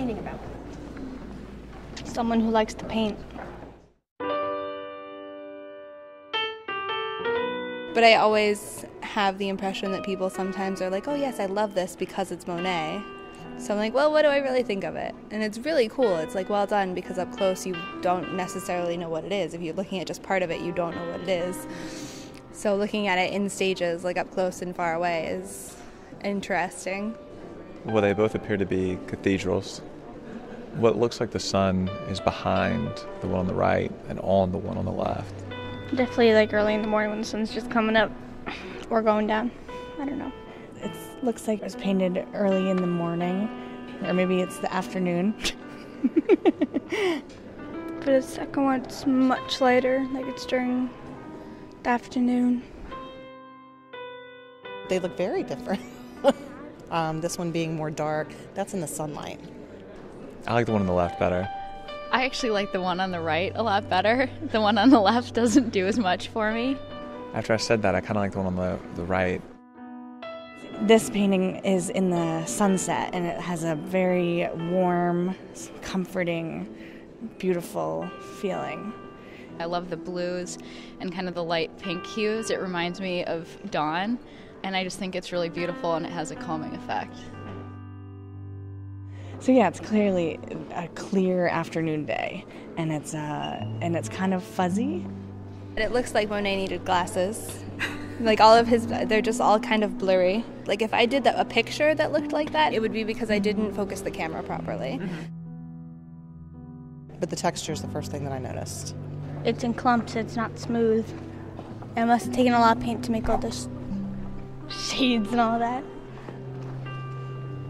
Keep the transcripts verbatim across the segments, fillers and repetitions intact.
painting about? Someone who likes to paint. But I always have the impression that people sometimes are like, oh yes, I love this because it's Monet. So I'm like, well, what do I really think of it? And it's really cool. It's like, well done, because up close you don't necessarily know what it is. If you're looking at just part of it, you don't know what it is. So looking at it in stages, like up close and far away, is interesting. Well, they both appear to be cathedrals. What looks like the sun is behind the one on the right and on the one on the left. Definitely like early in the morning when the sun's just coming up or going down. I don't know. It looks like it was painted early in the morning, or maybe it's the afternoon. But the second one, it's much later, like it's during the afternoon. They look very different. Um, this one being more dark, that's in the sunlight. I like the one on the left better. I actually like the one on the right a lot better. The one on the left doesn't do as much for me. After I said that, I kind of like the one on the, the right. This painting is in the sunset, and it has a very warm, comforting, beautiful feeling. I love the blues and kind of the light pink hues. It reminds me of dawn. And I just think it's really beautiful, and it has a calming effect. So yeah, it's clearly a clear afternoon day, and it's uh, and it's kind of fuzzy. It looks like Monet needed glasses. Like all of his, they're just all kind of blurry. Like if I did the, a picture that looked like that, it would be because I didn't focus the camera properly. Mm-hmm. But the texture is the first thing that I noticed. It's in clumps, it's not smooth. It must have taken a lot of paint to make all this shades and all that.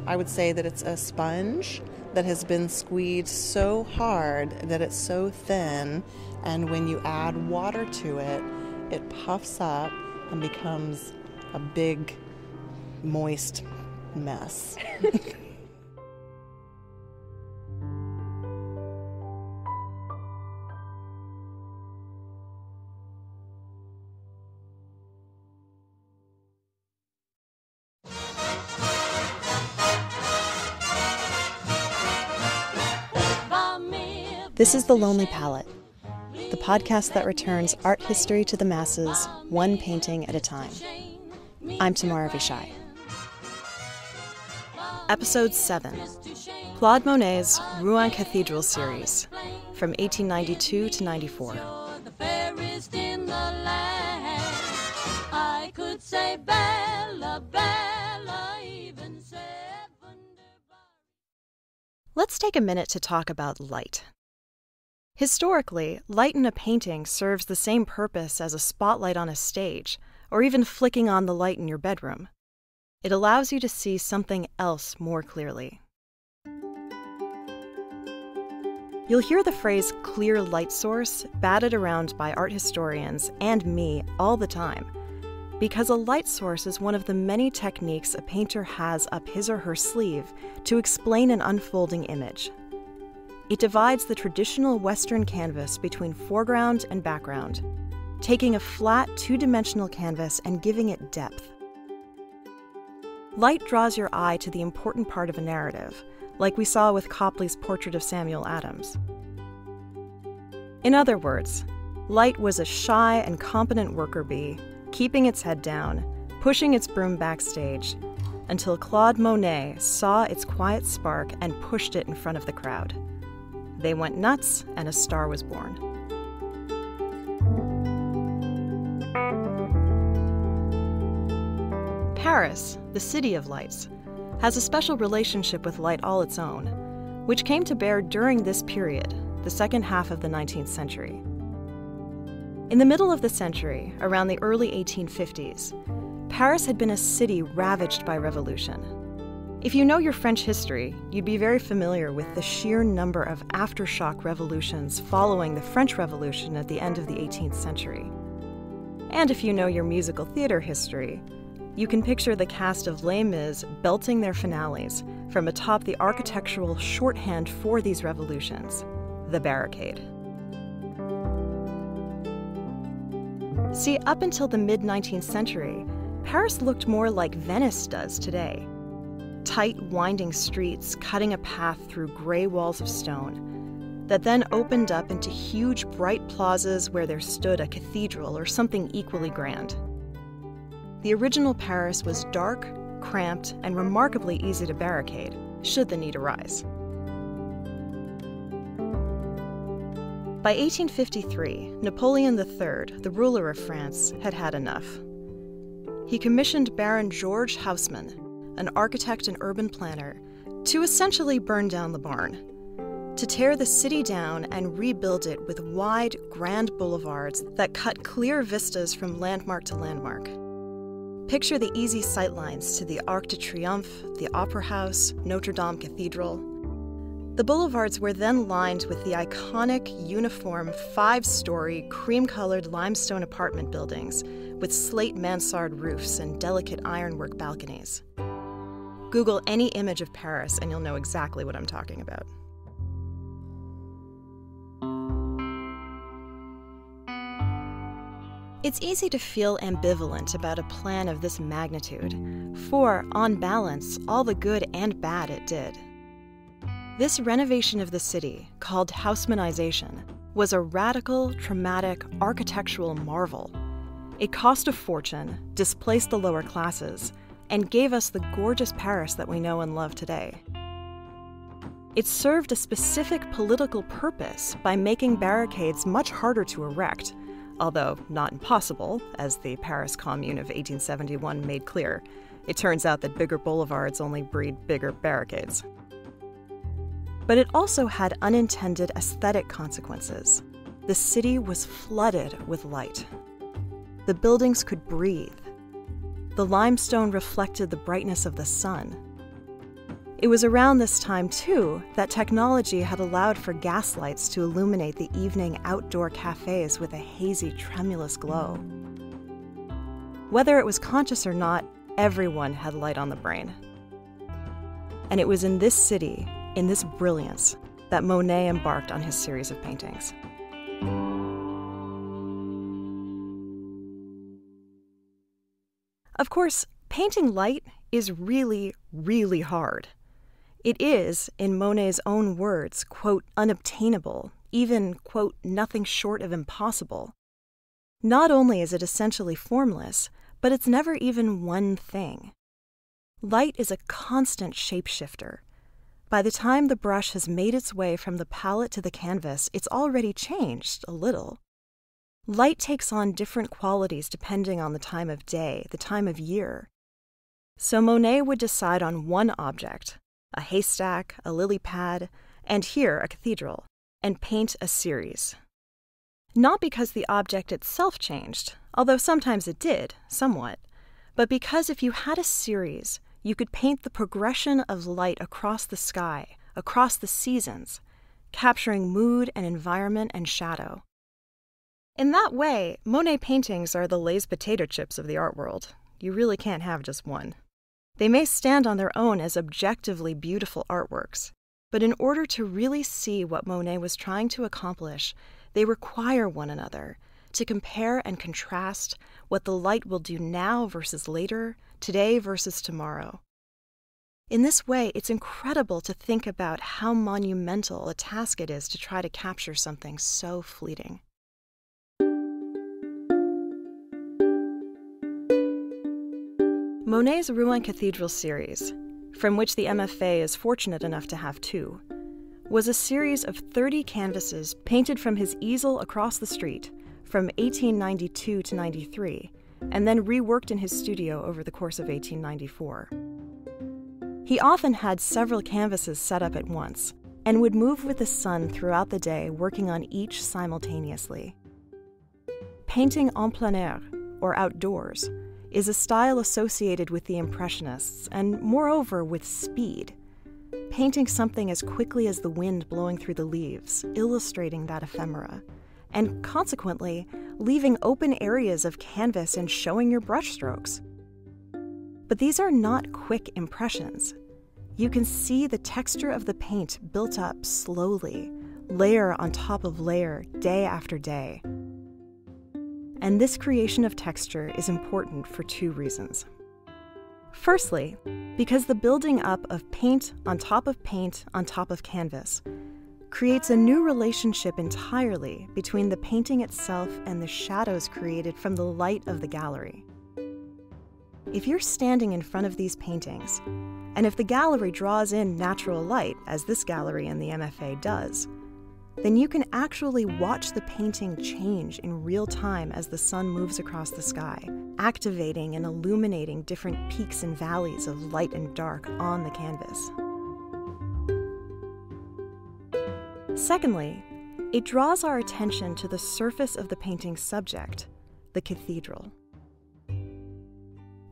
I would say that it's a sponge that has been squeezed so hard that it's so thin, and when you add water to it, it puffs up and becomes a big, moist mess. This is The Lonely Palette, the podcast that returns art history to the masses, one painting at a time. I'm Tamara Vichai. Episode seven, Claude Monet's Rouen Cathedral series, from eighteen ninety-two to ninety-four. Let's take a minute to talk about light. Historically, light in a painting serves the same purpose as a spotlight on a stage, or even flicking on the light in your bedroom. It allows you to see something else more clearly. You'll hear the phrase clear light source batted around by art historians and me all the time, because a light source is one of the many techniques a painter has up his or her sleeve to explain an unfolding image. It divides the traditional Western canvas between foreground and background, taking a flat, two-dimensional canvas and giving it depth. Light draws your eye to the important part of a narrative, like we saw with Copley's portrait of Samuel Adams. In other words, light was a shy and competent worker bee, keeping its head down, pushing its broom backstage, until Claude Monet saw its quiet spark and pushed it in front of the crowd. They went nuts, and a star was born. Paris, the City of Lights, has a special relationship with light all its own, which came to bear during this period, the second half of the nineteenth century. In the middle of the century, around the early eighteen fifties, Paris had been a city ravaged by revolution. If you know your French history, you'd be very familiar with the sheer number of aftershock revolutions following the French Revolution at the end of the eighteenth century. And if you know your musical theater history, you can picture the cast of Les Mis belting their finales from atop the architectural shorthand for these revolutions, the barricade. See, up until the mid-nineteenth century, Paris looked more like Venice does today. tight, winding streets cutting a path through gray walls of stone that then opened up into huge, bright plazas where there stood a cathedral or something equally grand. The original Paris was dark, cramped, and remarkably easy to barricade, should the need arise. By eighteen fifty-three, Napoleon the Third, the ruler of France, had had enough. He commissioned Baron Georges Haussmann, an architect and urban planner, to essentially burn down the barn, to tear the city down and rebuild it with wide, grand boulevards that cut clear vistas from landmark to landmark. Picture the easy sightlines to the Arc de Triomphe, the Opera House, Notre Dame Cathedral. The boulevards were then lined with the iconic, uniform, five-story, cream-colored limestone apartment buildings with slate mansard roofs and delicate ironwork balconies. Google any image of Paris and you'll know exactly what I'm talking about. It's easy to feel ambivalent about a plan of this magnitude, for, on balance, all the good and bad it did. This renovation of the city, called Haussmannization, was a radical, traumatic, architectural marvel. It cost a fortune, displaced the lower classes, and gave us the gorgeous Paris that we know and love today. It served a specific political purpose by making barricades much harder to erect, although not impossible, as the Paris Commune of eighteen seventy-one made clear. It turns out that bigger boulevards only breed bigger barricades. But it also had unintended aesthetic consequences. The city was flooded with light. The buildings could breathe. The limestone reflected the brightness of the sun. It was around this time, too, that technology had allowed for gas lights to illuminate the evening outdoor cafes with a hazy, tremulous glow. Whether it was conscious or not, everyone had light on the brain. And it was in this city, in this brilliance, that Monet embarked on his series of paintings. Of course, painting light is really, really hard. It is, in Monet's own words, quote, unobtainable, even, quote, nothing short of impossible. Not only is it essentially formless, but it's never even one thing. Light is a constant shapeshifter. By the time the brush has made its way from the palette to the canvas, it's already changed a little. Light takes on different qualities depending on the time of day, the time of year. So Monet would decide on one object, a haystack, a lily pad, and here a cathedral, and paint a series. Not because the object itself changed, although sometimes it did, somewhat, but because if you had a series, you could paint the progression of light across the sky, across the seasons, capturing mood and environment and shadow. In that way, Monet paintings are the Lay's potato chips of the art world. You really can't have just one. They may stand on their own as objectively beautiful artworks, but in order to really see what Monet was trying to accomplish, they require one another, to compare and contrast what the light will do now versus later, today versus tomorrow. In this way, it's incredible to think about how monumental a task it is to try to capture something so fleeting. Monet's Rouen Cathedral series, from which the M F A is fortunate enough to have two, was a series of thirty canvases painted from his easel across the street from eighteen ninety-two to ninety-three, and then reworked in his studio over the course of eighteen ninety-four. He often had several canvases set up at once, and would move with the sun throughout the day, working on each simultaneously. Painting en plein air, or outdoors, is a style associated with the Impressionists, and moreover with speed. Painting something as quickly as the wind blowing through the leaves, illustrating that ephemera, and consequently, leaving open areas of canvas and showing your brushstrokes. But these are not quick impressions. You can see the texture of the paint built up slowly, layer on top of layer, day after day. And this creation of texture is important for two reasons. Firstly, because the building up of paint on top of paint on top of canvas creates a new relationship entirely between the painting itself and the shadows created from the light of the gallery. If you're standing in front of these paintings, and if the gallery draws in natural light, as this gallery in the M F A does, then you can actually watch the painting change in real time as the sun moves across the sky, activating and illuminating different peaks and valleys of light and dark on the canvas. Secondly, it draws our attention to the surface of the painting's subject, the cathedral.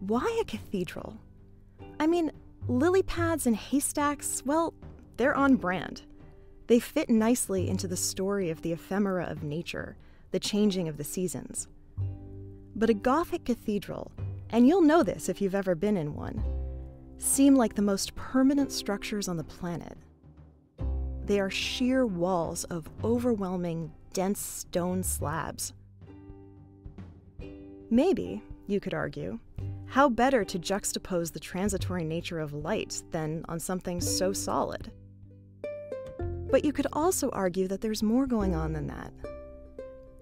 Why a cathedral? I mean, lily pads and haystacks, well, they're on brand. They fit nicely into the story of the ephemera of nature, the changing of the seasons. But a Gothic cathedral, and you'll know this if you've ever been in one, seem like the most permanent structures on the planet. They are sheer walls of overwhelming, dense stone slabs. Maybe, you could argue, how better to juxtapose the transitory nature of light than on something so solid? But you could also argue that there's more going on than that.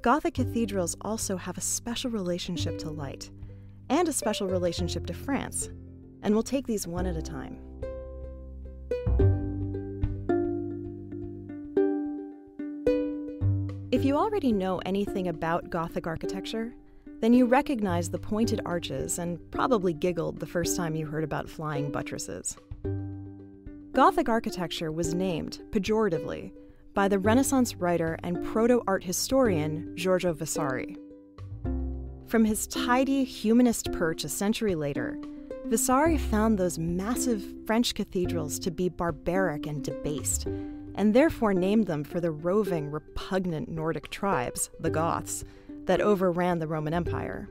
Gothic cathedrals also have a special relationship to light, and a special relationship to France, and we'll take these one at a time. If you already know anything about Gothic architecture, then you recognize the pointed arches and probably giggled the first time you heard about flying buttresses. Gothic architecture was named, pejoratively, by the Renaissance writer and proto-art historian Giorgio Vasari. From his tidy humanist perch a century later, Vasari found those massive French cathedrals to be barbaric and debased, and therefore named them for the roving, repugnant Nordic tribes, the Goths, that overran the Roman Empire.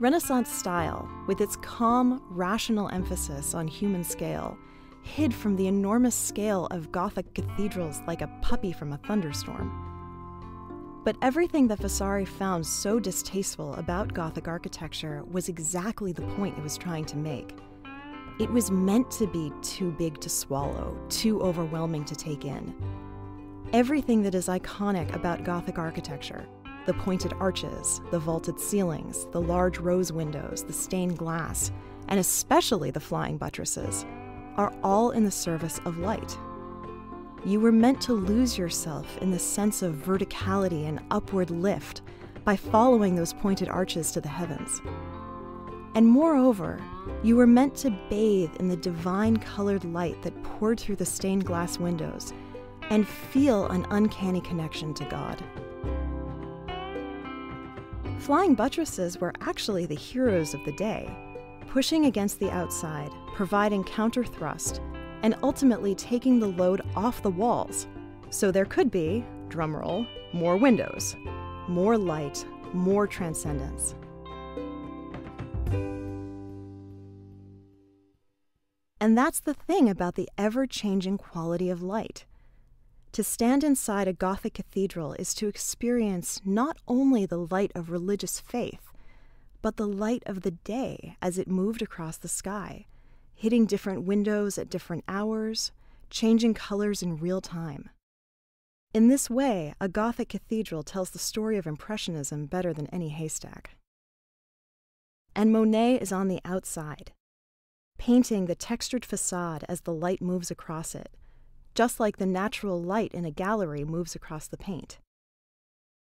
Renaissance style, with its calm, rational emphasis on human scale, hid from the enormous scale of Gothic cathedrals like a puppy from a thunderstorm. But everything that Vasari found so distasteful about Gothic architecture was exactly the point it was trying to make. It was meant to be too big to swallow, too overwhelming to take in. Everything that is iconic about Gothic architecture, the pointed arches, the vaulted ceilings, the large rose windows, the stained glass, and especially the flying buttresses, are all in the service of light. You were meant to lose yourself in the sense of verticality and upward lift by following those pointed arches to the heavens. And moreover, you were meant to bathe in the divine colored light that poured through the stained glass windows and feel an uncanny connection to God. Flying buttresses were actually the heroes of the day, pushing against the outside, providing counter thrust, and ultimately taking the load off the walls, so there could be, drumroll, more windows, more light, more transcendence. And that's the thing about the ever-changing quality of light. To stand inside a Gothic cathedral is to experience not only the light of religious faith, but the light of the day as it moved across the sky, hitting different windows at different hours, changing colors in real time. In this way, a Gothic cathedral tells the story of Impressionism better than any haystack. And Monet is on the outside, painting the textured facade as the light moves across it, just like the natural light in a gallery moves across the paint.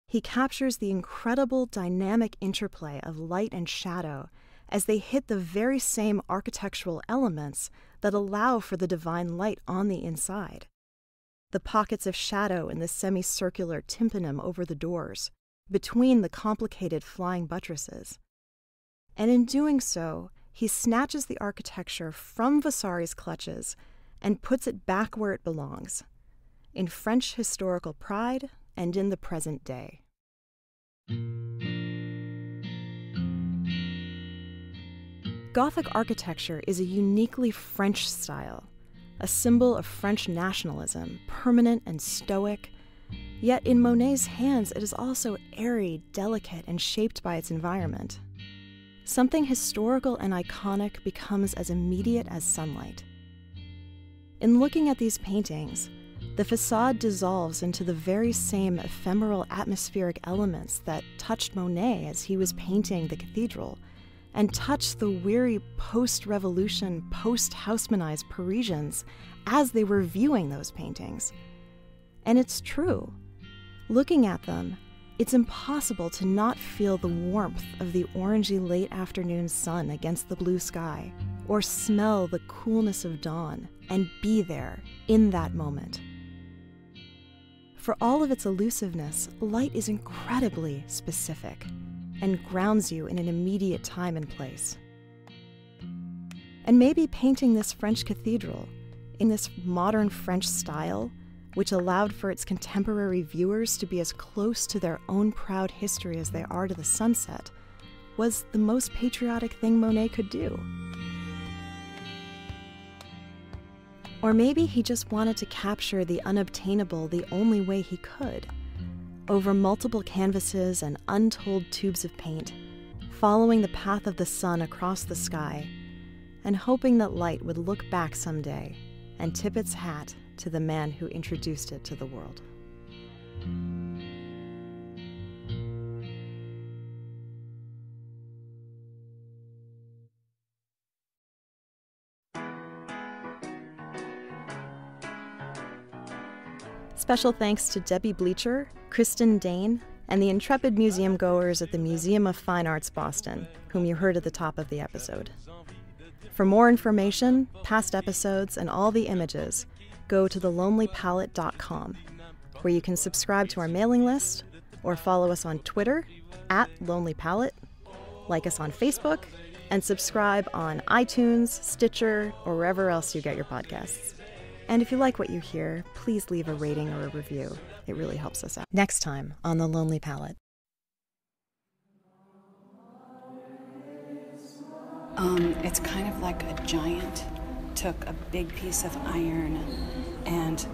He captures the incredible dynamic interplay of light and shadow as they hit the very same architectural elements that allow for the divine light on the inside. The pockets of shadow in the semicircular tympanum over the doors, between the complicated flying buttresses. And in doing so, he snatches the architecture from Vasari's clutches and puts it back where it belongs, in French historical pride and in the present day. Gothic architecture is a uniquely French style, a symbol of French nationalism, permanent and stoic, yet in Monet's hands it is also airy, delicate, and shaped by its environment. something historical and iconic becomes as immediate as sunlight. In looking at these paintings, the facade dissolves into the very same ephemeral atmospheric elements that touched Monet as he was painting the cathedral, and touched the weary post-revolution, post-Haussmannized Parisians as they were viewing those paintings. And it's true. Looking at them, it's impossible to not feel the warmth of the orangey late afternoon sun against the blue sky, or smell the coolness of dawn, and be there in that moment. For all of its elusiveness, light is incredibly specific and grounds you in an immediate time and place. And maybe painting this French cathedral in this modern French style, which allowed for its contemporary viewers to be as close to their own proud history as they are to the sunset, was the most patriotic thing Monet could do. Or maybe he just wanted to capture the unobtainable the only way he could, over multiple canvases and untold tubes of paint, following the path of the sun across the sky, and hoping that light would look back someday and tip its hat to the man who introduced it to the world. Special thanks to Debbie Bleacher, Kristen Dane, and the intrepid museum goers at the Museum of Fine Arts, Boston, whom you heard at the top of the episode. For more information, past episodes, and all the images, go to the lonely palette dot com, where you can subscribe to our mailing list, or follow us on Twitter, at Lonely Palette, like us on Facebook, and subscribe on iTunes, Stitcher, or wherever else you get your podcasts. And if you like what you hear, please leave a rating or a review. It really helps us out. Next time on The Lonely Palette. Um, it's kind of like a giant took a big piece of iron and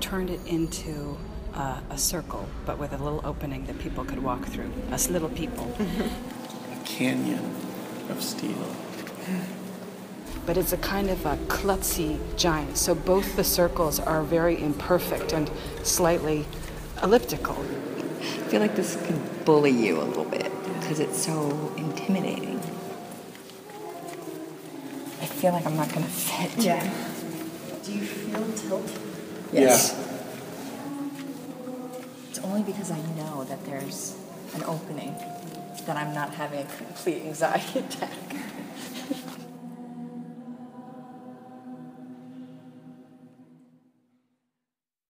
turned it into uh, a circle, but with a little opening that people could walk through, us little people. A canyon of steel. But it's a kind of a klutzy giant, so both the circles are very imperfect and slightly elliptical. I feel like this could bully you a little bit because it's so intimidating. I feel like I'm not going to fit. Yeah. Do you feel tilt? Yes. Yeah. It's only because I know that there's an opening that I'm not having a complete anxiety attack.